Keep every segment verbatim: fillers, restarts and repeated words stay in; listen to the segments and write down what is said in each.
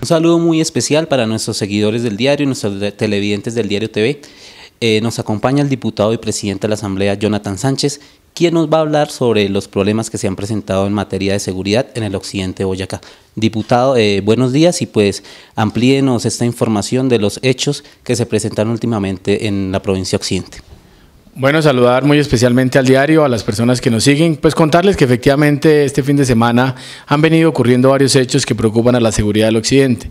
Un saludo muy especial para nuestros seguidores del diario y nuestros televidentes del Diario T V. Eh, nos acompaña el diputado y presidente de la Asamblea, Jonatán Sánchez, quien nos va a hablar sobre los problemas que se han presentado en materia de seguridad en el occidente de Boyacá. Diputado, eh, buenos días y pues amplíenos esta información de los hechos que se presentaron últimamente en la provincia occidente. Bueno, saludar muy especialmente al diario, a las personas que nos siguen, pues contarles que efectivamente este fin de semana han venido ocurriendo varios hechos que preocupan a la seguridad del occidente.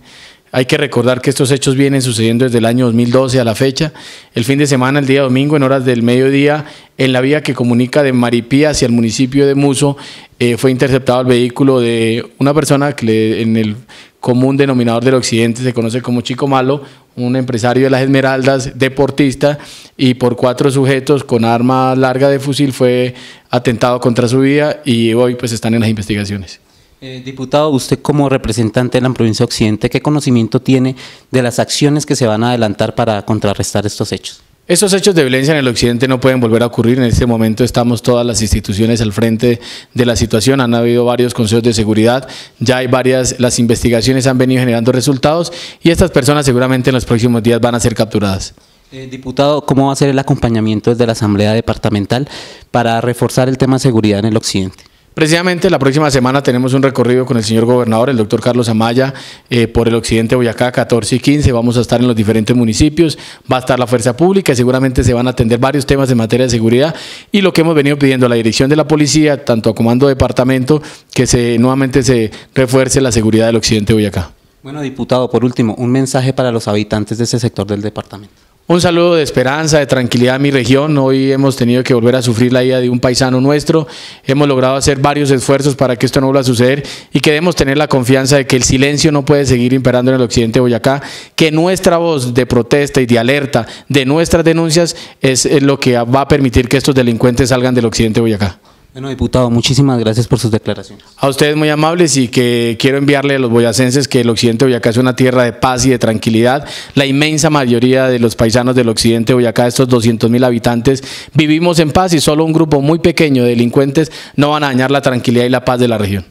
Hay que recordar que estos hechos vienen sucediendo desde el año dos mil doce a la fecha. El fin de semana, el día domingo, en horas del mediodía, en la vía que comunica de Maripí hacia el municipio de Muzo, eh, fue interceptado el vehículo de una persona que le, en el común denominador del occidente se conoce como Chico Malo, un empresario de las Esmeraldas, deportista, y por cuatro sujetos con arma larga de fusil fue atentado contra su vida y hoy pues están en las investigaciones. Eh, diputado, usted como representante de la provincia occidente, ¿qué conocimiento tiene de las acciones que se van a adelantar para contrarrestar estos hechos? Estos hechos de violencia en el occidente no pueden volver a ocurrir. En este momento estamos todas las instituciones al frente de la situación, han habido varios consejos de seguridad, ya hay varias, las investigaciones han venido generando resultados y estas personas seguramente en los próximos días van a ser capturadas. Eh, diputado, ¿cómo va a ser el acompañamiento desde la Asamblea Departamental para reforzar el tema de seguridad en el occidente? Precisamente la próxima semana tenemos un recorrido con el señor gobernador, el doctor Carlos Amaya, eh, por el occidente de Boyacá, catorce y quince, vamos a estar en los diferentes municipios, va a estar la fuerza pública, seguramente se van a atender varios temas en materia de seguridad y lo que hemos venido pidiendo a la dirección de la policía, tanto a comando de departamento, que se, nuevamente se refuerce la seguridad del occidente de Boyacá. Bueno, diputado, por último, un mensaje para los habitantes de ese sector del departamento. Un saludo de esperanza, de tranquilidad a mi región. Hoy hemos tenido que volver a sufrir la ida de un paisano nuestro. Hemos logrado hacer varios esfuerzos para que esto no vuelva a suceder y queremos tener la confianza de que el silencio no puede seguir imperando en el occidente de Boyacá, que nuestra voz de protesta y de alerta de nuestras denuncias es lo que va a permitir que estos delincuentes salgan del occidente de Boyacá. Bueno, diputado, muchísimas gracias por sus declaraciones. A ustedes muy amables y que quiero enviarle a los boyacenses que el occidente de Boyacá es una tierra de paz y de tranquilidad. La inmensa mayoría de los paisanos del occidente de Boyacá, estos doscientos mil habitantes, vivimos en paz y solo un grupo muy pequeño de delincuentes no van a dañar la tranquilidad y la paz de la región.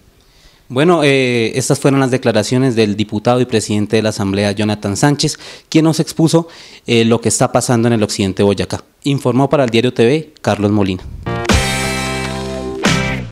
Bueno, eh, estas fueron las declaraciones del diputado y presidente de la Asamblea, Jonatán Sánchez, quien nos expuso eh, lo que está pasando en el occidente de Boyacá. Informó para el Diario T V, Carlos Molina.